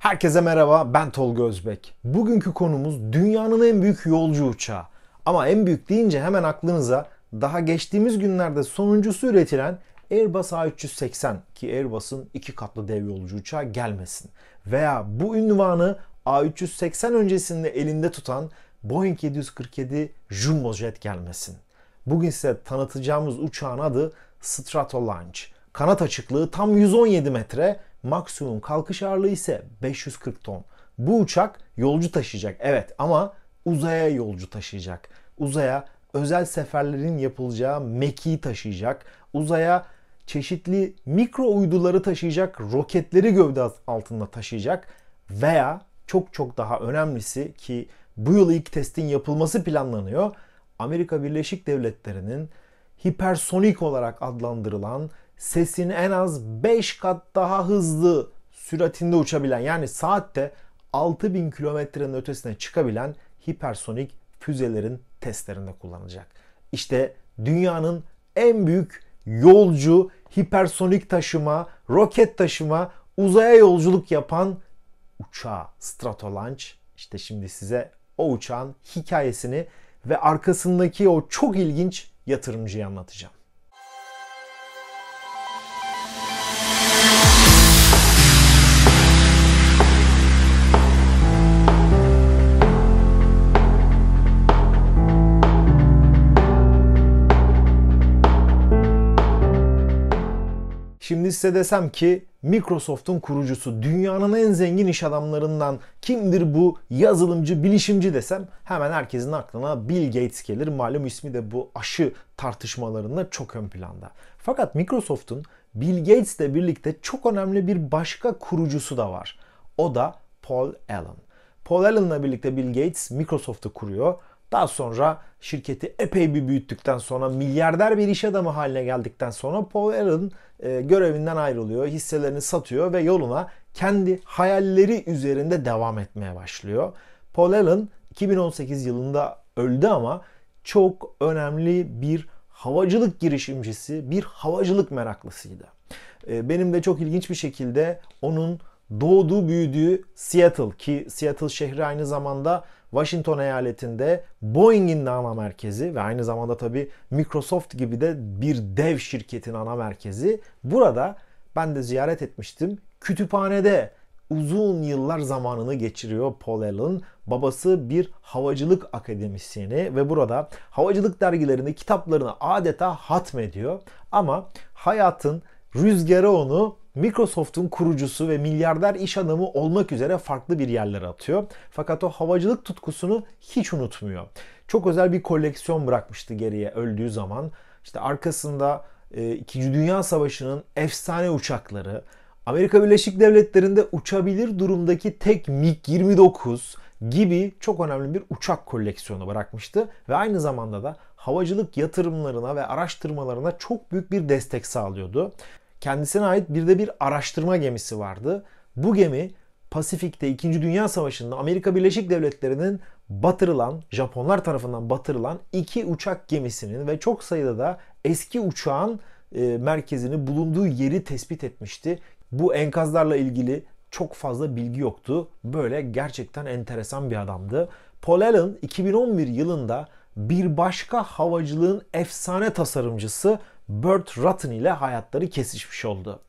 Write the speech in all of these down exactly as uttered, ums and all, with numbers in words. Herkese merhaba, ben Tolga Özbek. Bugünkü konumuz dünyanın en büyük yolcu uçağı. Ama en büyük deyince hemen aklınıza daha geçtiğimiz günlerde sonuncusu üretilen Airbus A üç yüz seksen ki Airbus'un iki katlı dev yolcu uçağı gelmesin. Veya bu ünvanı A üç yüz seksen öncesinde elinde tutan Boeing yedi yüz kırk yedi Jumbo Jet gelmesin. Bugün size tanıtacağımız uçağın adı Stratolaunch. Kanat açıklığı tam yüz on yedi metre, maksimum kalkış ağırlığı ise beş yüz kırk ton. Bu uçak yolcu taşıyacak, evet, ama uzaya yolcu taşıyacak. Uzaya özel seferlerin yapılacağı mekiği taşıyacak. Uzaya çeşitli mikro uyduları taşıyacak, roketleri gövde altında taşıyacak. Veya çok çok daha önemlisi ki bu yıl ilk testin yapılması planlanıyor, Amerika Birleşik Devletleri'nin hipersonik olarak adlandırılan, sesini en az beş kat daha hızlı süratinde uçabilen, yani saatte altı bin kilometrenin ötesine çıkabilen hipersonik füzelerin testlerinde kullanılacak. İşte dünyanın en büyük yolcu, hipersonik taşıma, roket taşıma, uzaya yolculuk yapan uçağı Stratolaunch. İşte şimdi size o uçağın hikayesini ve arkasındaki o çok ilginç yatırımcıyı anlatacağım. Şimdi size desem ki Microsoft'un kurucusu, dünyanın en zengin iş adamlarından kimdir bu yazılımcı, bilişimci desem hemen herkesin aklına Bill Gates gelir. Malum ismi de bu aşı tartışmalarında çok ön planda. Fakat Microsoft'un Bill Gates ile birlikte çok önemli bir başka kurucusu da var. O da Paul Allen. Paul Allen ile birlikte Bill Gates Microsoft'u kuruyor. Daha sonra şirketi epey bir büyüttükten sonra, milyarder bir iş adamı haline geldikten sonra Paul Allen e, görevinden ayrılıyor, hisselerini satıyor ve yoluna kendi hayalleri üzerinde devam etmeye başlıyor. Paul Allen iki bin on sekiz yılında öldü ama çok önemli bir havacılık girişimcisi, bir havacılık meraklısıydı. E, benim de çok ilginç bir şekilde onun doğduğu, büyüdüğü Seattle, ki Seattle şehri aynı zamanda Washington eyaletinde Boeing'in de ana merkezi ve aynı zamanda tabii Microsoft gibi de bir dev şirketin ana merkezi. Burada ben de ziyaret etmiştim. Kütüphanede uzun yıllar zamanını geçiriyor Paul Allen. Babası bir havacılık akademisyeni ve burada havacılık dergilerini, kitaplarını adeta hatmediyor. Ama hayatın rüzgarı onu Microsoft'un kurucusu ve milyarder iş adamı olmak üzere farklı bir yerlere atıyor. Fakat o havacılık tutkusunu hiç unutmuyor. Çok özel bir koleksiyon bırakmıştı geriye öldüğü zaman. İşte arkasında İkinci Dünya Savaşı'nın efsane uçakları, Amerika Birleşik Devletleri'nde uçabilir durumdaki tek MiG yirmi dokuz gibi çok önemli bir uçak koleksiyonu bırakmıştı. Ve aynı zamanda da havacılık yatırımlarına ve araştırmalarına çok büyük bir destek sağlıyordu. Kendisine ait bir de bir araştırma gemisi vardı. Bu gemi Pasifik'te İkinci Dünya Savaşı'nda Amerika Birleşik Devletleri'nin batırılan, Japonlar tarafından batırılan iki uçak gemisinin ve çok sayıda da eski uçağın e, merkezini, bulunduğu yeri tespit etmişti. Bu enkazlarla ilgili çok fazla bilgi yoktu. Böyle gerçekten enteresan bir adamdı. Paul Allen iki bin on bir yılında bir başka havacılığın efsane tasarımcısı Burt Rutan ile hayatları kesişmiş oldu.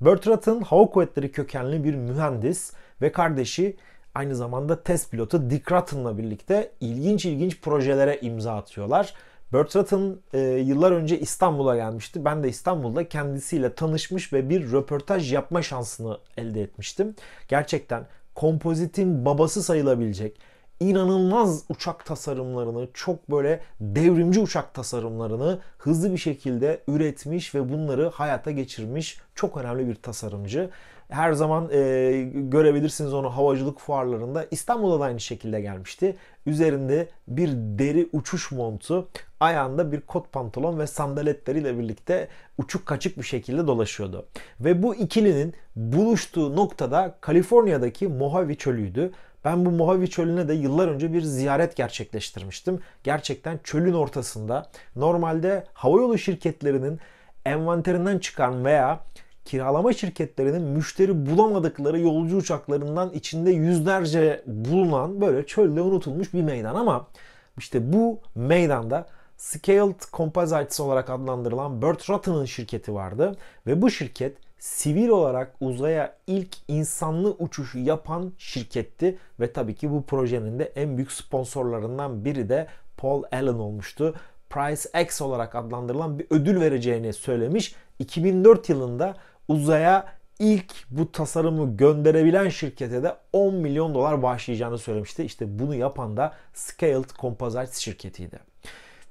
Burt Rutan hava kuvvetleri kökenli bir mühendis ve kardeşi aynı zamanda test pilotu Dick Rutan'la birlikte ilginç ilginç projelere imza atıyorlar. Burt Rutan e, yıllar önce İstanbul'a gelmişti. Ben de İstanbul'da kendisiyle tanışmış ve bir röportaj yapma şansını elde etmiştim. Gerçekten kompozitin babası sayılabilecek İnanılmaz uçak tasarımlarını, çok böyle devrimci uçak tasarımlarını hızlı bir şekilde üretmiş ve bunları hayata geçirmiş çok önemli bir tasarımcı. Her zaman e, görebilirsiniz onu havacılık fuarlarında. İstanbul'a da aynı şekilde gelmişti. Üzerinde bir deri uçuş montu, ayağında bir kot pantolon ve sandaletleriyle birlikte uçuk kaçık bir şekilde dolaşıyordu. Ve bu ikilinin buluştuğu noktada Kaliforniya'daki Mojave çölüydü. Ben bu Mojave çölüne de yıllar önce bir ziyaret gerçekleştirmiştim. Gerçekten çölün ortasında, normalde havayolu şirketlerinin envanterinden çıkan veya kiralama şirketlerinin müşteri bulamadıkları yolcu uçaklarından içinde yüzlerce bulunan böyle çölde unutulmuş bir meydan. Ama işte bu meydanda Scaled Composites olarak adlandırılan Burt Rutan'ın şirketi vardı ve bu şirket sivil olarak uzaya ilk insanlı uçuşu yapan şirketti ve tabii ki bu projenin de en büyük sponsorlarından biri de Paul Allen olmuştu. Prize X olarak adlandırılan bir ödül vereceğini söylemiş. iki bin dört yılında uzaya ilk bu tasarımı gönderebilen şirkete de on milyon dolar bağışlayacağını söylemişti. İşte bunu yapan da Scaled Composites şirketiydi.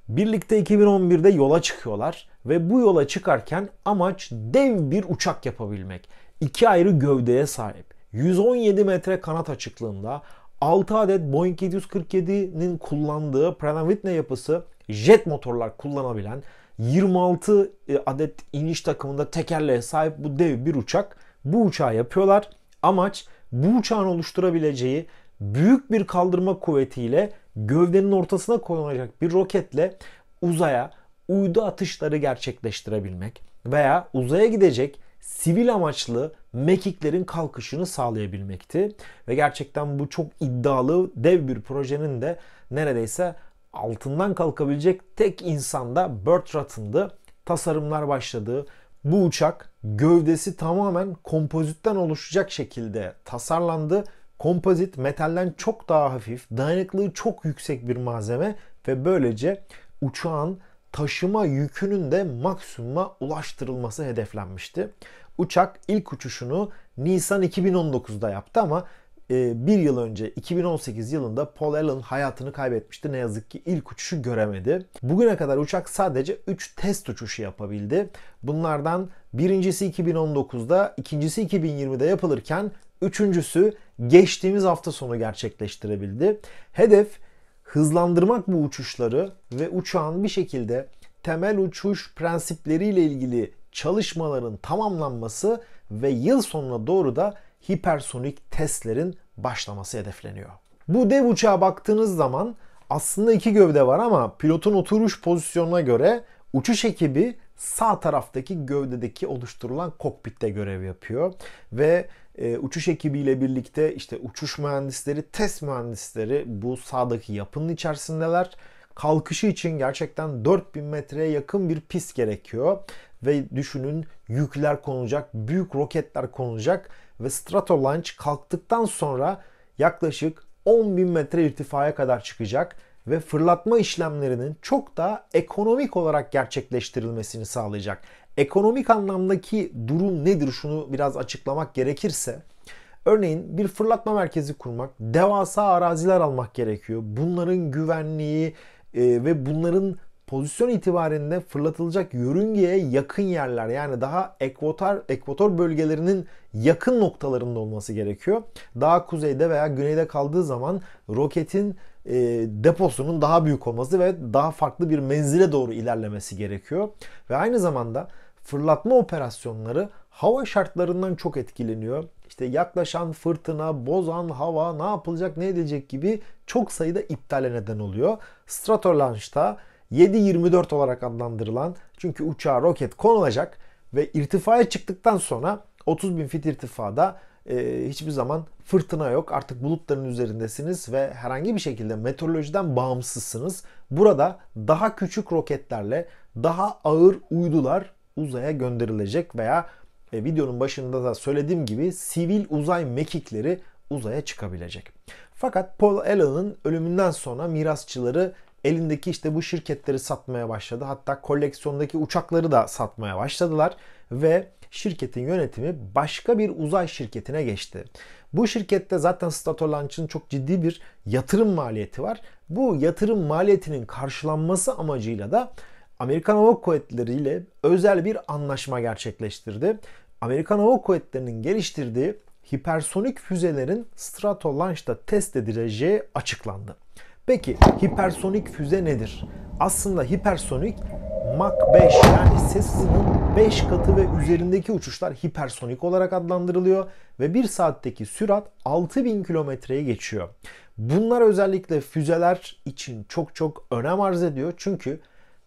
Birlikte iki bin on bir'de yola çıkıyorlar ve bu yola çıkarken amaç dev bir uçak yapabilmek. İki ayrı gövdeye sahip, yüz on yedi metre kanat açıklığında, altı adet Boeing yedi yüz kırk yedi'nin kullandığı Pratt and Whitney yapısı jet motorlar kullanabilen, yirmi altı adet iniş takımında tekerleğe sahip bu dev bir uçak. Bu uçağı yapıyorlar. Amaç bu uçağın oluşturabileceği büyük bir kaldırma kuvvetiyle gövdenin ortasına konulacak bir roketle uzaya uydu atışları gerçekleştirebilmek veya uzaya gidecek sivil amaçlı mekiklerin kalkışını sağlayabilmekti. Ve gerçekten bu çok iddialı dev bir projenin de neredeyse altından kalkabilecek tek insan da Burt Rutan'dı. Tasarımlar başladı. Bu uçak gövdesi tamamen kompozitten oluşacak şekilde tasarlandı. Kompozit metalden çok daha hafif, dayanıklılığı çok yüksek bir malzeme ve böylece uçağın taşıma yükünün de maksimuma ulaştırılması hedeflenmişti. Uçak ilk uçuşunu Nisan iki bin on dokuz'da yaptı ama bir yıl önce iki bin on sekiz yılında Paul Allen hayatını kaybetmişti. Ne yazık ki ilk uçuşu göremedi. Bugüne kadar uçak sadece üç test uçuşu yapabildi. Bunlardan birincisi iki bin on dokuz'da, ikincisi iki bin yirmi'de yapılırken üçüncüsü geçtiğimiz hafta sonu gerçekleştirebildi. Hedef hızlandırmak bu uçuşları ve uçağın bir şekilde temel uçuş prensipleriyle ilgili çalışmaların tamamlanması ve yıl sonuna doğru da hipersonik testlerin başlaması hedefleniyor. Bu dev uçağa baktığınız zaman aslında iki gövde var ama pilotun oturuş pozisyonuna göre uçuş ekibi sağ taraftaki gövdedeki oluşturulan kokpitte görev yapıyor ve e, uçuş ekibiyle birlikte işte uçuş mühendisleri, test mühendisleri bu sağdaki yapının içerisindeler. Kalkışı için gerçekten dört bin metreye yakın bir pist gerekiyor ve düşünün yükler konulacak, büyük roketler konulacak ve Stratolaunch kalktıktan sonra yaklaşık on bin metre irtifaya kadar çıkacak ve fırlatma işlemlerinin çok daha ekonomik olarak gerçekleştirilmesini sağlayacak. Ekonomik anlamdaki durum nedir? Şunu biraz açıklamak gerekirse, örneğin bir fırlatma merkezi kurmak, devasa araziler almak gerekiyor. Bunların güvenliği e, ve bunların pozisyon itibarinde fırlatılacak yörüngeye yakın yerler, yani daha ekvator, ekvator bölgelerinin yakın noktalarında olması gerekiyor. Daha kuzeyde veya güneyde kaldığı zaman roketin e, deposunun daha büyük olması ve daha farklı bir menzile doğru ilerlemesi gerekiyor. Ve aynı zamanda fırlatma operasyonları hava şartlarından çok etkileniyor. İşte yaklaşan fırtına, bozan hava, ne yapılacak, ne edilecek gibi çok sayıda iptale neden oluyor. Stratolaunch'ta yedi yirmi dört olarak adlandırılan, çünkü uçağa roket konulacak ve irtifaya çıktıktan sonra otuz bin fit irtifada e, hiçbir zaman fırtına yok. Artık bulutların üzerindesiniz ve herhangi bir şekilde meteorolojiden bağımsızsınız. Burada daha küçük roketlerle daha ağır uydular uzaya gönderilecek veya e, videonun başında da söylediğim gibi sivil uzay mekikleri uzaya çıkabilecek. Fakat Paul Allen'ın ölümünden sonra mirasçıları elindeki işte bu şirketleri satmaya başladı. Hatta koleksiyondaki uçakları da satmaya başladılar ve şirketin yönetimi başka bir uzay şirketine geçti. Bu şirkette zaten Stratolaunch'ın çok ciddi bir yatırım maliyeti var. Bu yatırım maliyetinin karşılanması amacıyla da Amerikan Hava Kuvvetleri ile özel bir anlaşma gerçekleştirdi. Amerikan Hava Kuvvetleri'nin geliştirdiği hipersonik füzelerin Stratolaunch'ta test edileceği açıklandı. Peki hipersonik füze nedir? Aslında hipersonik Mach beş, yani ses hızının beş katı ve üzerindeki uçuşlar hipersonik olarak adlandırılıyor ve bir saatteki sürat altı bin kilometreye geçiyor. Bunlar özellikle füzeler için çok çok önem arz ediyor. Çünkü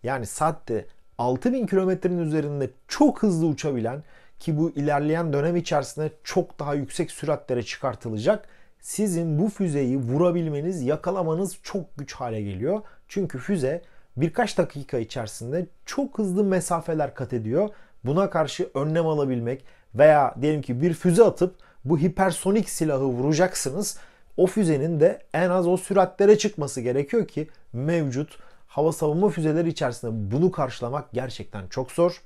yani saatte altı bin kilometrenin üzerinde çok hızlı uçabilen, ki bu ilerleyen dönem içerisinde çok daha yüksek süratlere çıkartılacak. Sizin bu füzeyi vurabilmeniz, yakalamanız çok güç hale geliyor. Çünkü füze birkaç dakika içerisinde çok hızlı mesafeler kat ediyor. Buna karşı önlem alabilmek veya diyelim ki bir füze atıp bu hipersonik silahı vuracaksınız. O füzenin de en az o süratlere çıkması gerekiyor ki mevcut hava savunma füzeleri içerisinde bunu karşılamak gerçekten çok zor.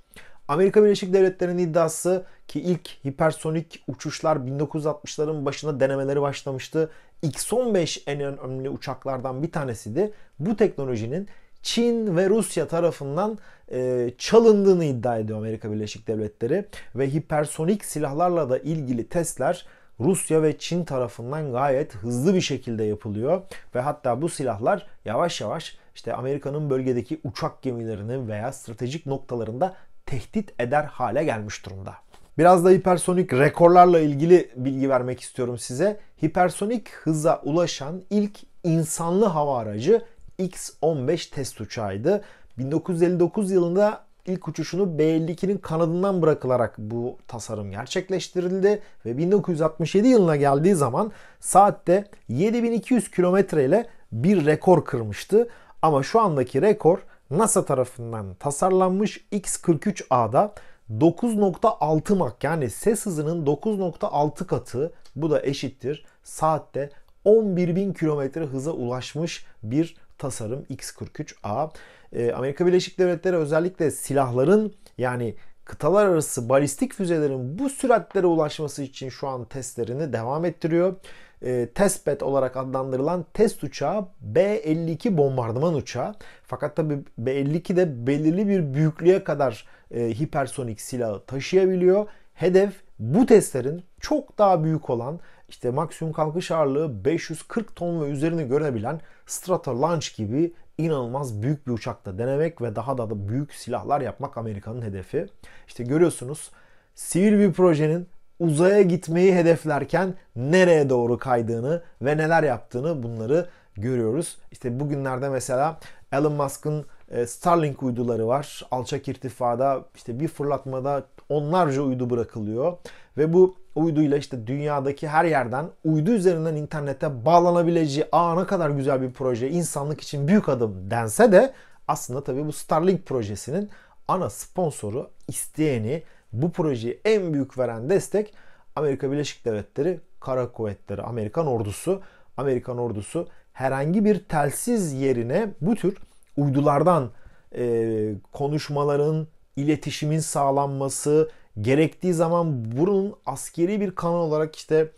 Amerika Birleşik Devletleri'nin iddiası ki ilk hipersonik uçuşlar bin dokuz yüz altmışların başında denemeleri başlamıştı. X on beş en önemli uçaklardan bir tanesiydi. Bu teknolojinin Çin ve Rusya tarafından e, çalındığını iddia ediyor Amerika Birleşik Devletleri. Ve hipersonik silahlarla da ilgili testler Rusya ve Çin tarafından gayet hızlı bir şekilde yapılıyor. Ve hatta bu silahlar yavaş yavaş işte Amerika'nın bölgedeki uçak gemilerini veya stratejik noktalarında tehdit eder hale gelmiş durumda. Biraz da hipersonik rekorlarla ilgili bilgi vermek istiyorum size. Hipersonik hıza ulaşan ilk insanlı hava aracı X on beş test uçağıydı. bin dokuz yüz elli dokuz yılında ilk uçuşunu B elli ikinin kanadından bırakılarak bu tasarım gerçekleştirildi ve bin dokuz yüz altmış yedi yılına geldiği zaman saatte yedi bin iki yüz kilometre ile bir rekor kırmıştı. Ama şu andaki rekor NASA tarafından tasarlanmış X kırk üç A'da dokuz nokta altı Mach, yani ses hızının dokuz nokta altı katı, bu da eşittir saatte on bir bin kilometre hıza ulaşmış bir tasarım X kırk üç A. Ee, Amerika Birleşik Devletleri özellikle silahların, yani kıtalar arası balistik füzelerin bu süratlere ulaşması için şu an testlerini devam ettiriyor. E, testbed olarak adlandırılan test uçağı B elli iki bombardıman uçağı. Fakat tabi B elli iki de belirli bir büyüklüğe kadar e, hipersonik silahı taşıyabiliyor. Hedef bu testlerin çok daha büyük olan, işte maksimum kalkış ağırlığı beş yüz kırk ton ve üzerini görebilen Stratolaunch gibi inanılmaz büyük bir uçakta denemek ve daha da, da büyük silahlar yapmak Amerika'nın hedefi. İşte görüyorsunuz, sivil bir projenin uzaya gitmeyi hedeflerken nereye doğru kaydığını ve neler yaptığını, bunları görüyoruz. İşte bugünlerde mesela Elon Musk'ın Starlink uyduları var. Alçak irtifada işte bir fırlatmada onlarca uydu bırakılıyor ve bu uyduyla işte dünyadaki her yerden uydu üzerinden internete bağlanabileceği, aa ne kadar güzel bir proje, insanlık için büyük adım dense de aslında tabii bu Starlink projesinin ana sponsoru, isteyeni, bu projeyi en büyük veren destek Amerika Birleşik Devletleri Kara Kuvvetleri, Amerikan ordusu. Amerikan ordusu herhangi bir telsiz yerine bu tür uydulardan e, konuşmaların, iletişimin sağlanması gerektiği zaman bunun askeri bir kanal olarak işte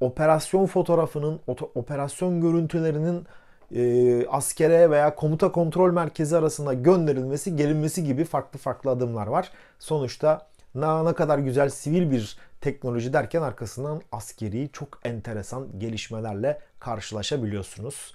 operasyon fotoğrafının, operasyon görüntülerinin e, askere veya komuta kontrol merkezi arasında gönderilmesi, gelinmesi gibi farklı farklı adımlar var. Sonuçta na ne kadar güzel sivil bir teknoloji derken arkasından askeri çok enteresan gelişmelerle karşılaşabiliyorsunuz.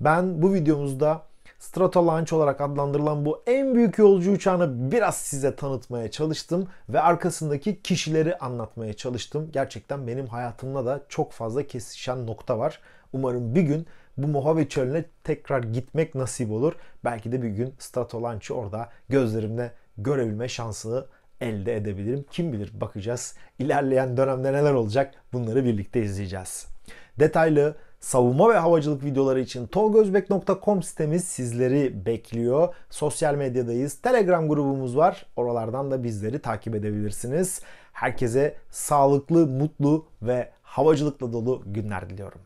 Ben bu videomuzda Stratolaunch olarak adlandırılan bu en büyük yolcu uçağını biraz size tanıtmaya çalıştım ve arkasındaki kişileri anlatmaya çalıştım. Gerçekten benim hayatımda da çok fazla kesişen nokta var. Umarım bir gün bu Mojave çölüne tekrar gitmek nasip olur. Belki de bir gün Stratolaunch'ı orada gözlerimle görebilme şansını elde edebilirim. Kim bilir, bakacağız. İlerleyen dönemde neler olacak, bunları birlikte izleyeceğiz. Detaylı savunma ve havacılık videoları için tolga özbek nokta com sitemiz sizleri bekliyor. Sosyal medyadayız. Telegram grubumuz var. Oralardan da bizleri takip edebilirsiniz. Herkese sağlıklı, mutlu ve havacılıkla dolu günler diliyorum.